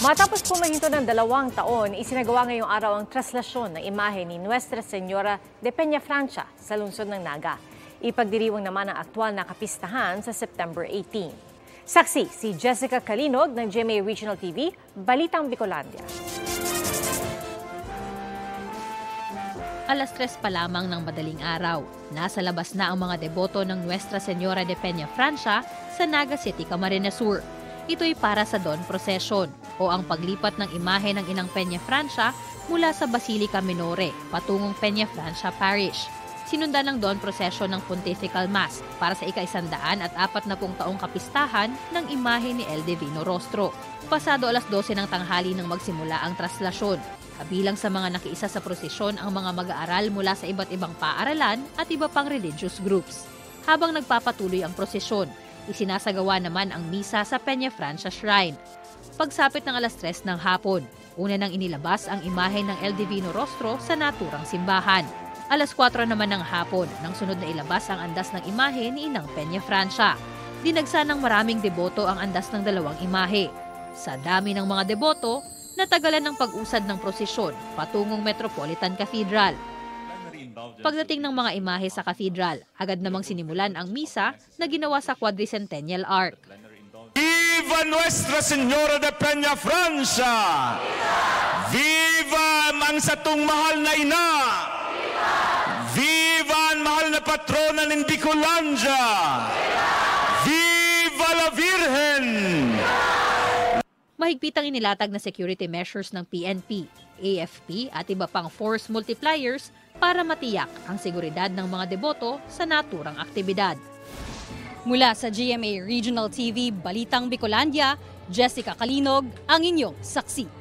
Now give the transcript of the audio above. Matapos po maghinto ng 2 taon, isinagawa ngayong araw ang traslasyon ng imahe ni Nuestra Señora de Peñafrancia sa lungsod ng Naga. Ipagdiriwang naman ang aktual na kapistahan sa September 18. Saksi si Jessica Kalinog ng GMA Regional TV, Balitang Bicolandia. Alas 3 pa lamang ng madaling araw, nasa labas na ang mga deboto ng Nuestra Señora de Peñafrancia sa Naga City, Camarines Sur. Ito'y para sa Dawn Procession o ang paglipat ng imahe ng Inang Peñafrancia mula sa Basilica Minore patungong Peñafrancia Parish. Sinundan ng Dawn Procession ng Pontifical Mass para sa ika-140 taong kapistahan ng imahe ni El Divino Rostro. Pasado alas 12 ng tanghali nang magsimula ang traslasyon. Kabilang sa mga nakiisa sa prosesyon ang mga mag-aaral mula sa iba't ibang paaralan at iba pang religious groups. Habang nagpapatuloy ang prosesyon, isinasagawa naman ang misa sa Peñafrancia Shrine. Pagsapit ng alas 3 ng hapon, una nang inilabas ang imahe ng El Divino Rostro sa naturang simbahan. Alas 4 naman ng hapon, nang sunod na ilabas ang andas ng imahe ni Inang Peñafrancia. Dinagsa ng maraming deboto ang andas ng dalawang imahe. Sa dami ng mga deboto, natagalan ng pag-usad ng prosesyon patungong Metropolitan Cathedral. Pagdating ng mga imahe sa cathedral, agad namang sinimulan ang misa na ginawa sa Quadricentennial Arc. Viva Nuestra Señora de Peñafrancia! Viva ang satong mahal na ina! Viva ang mahal na patrona ng Bicolandia! Viva la Virgen! Mahigpitang inilatag na security measures ng PNP, AFP at iba pang force multipliers para matiyak ang seguridad ng mga deboto sa naturang aktibidad. Mula sa GMA Regional TV, Balitang Bicolandia, Jessica Kalinog, ang inyong saksi.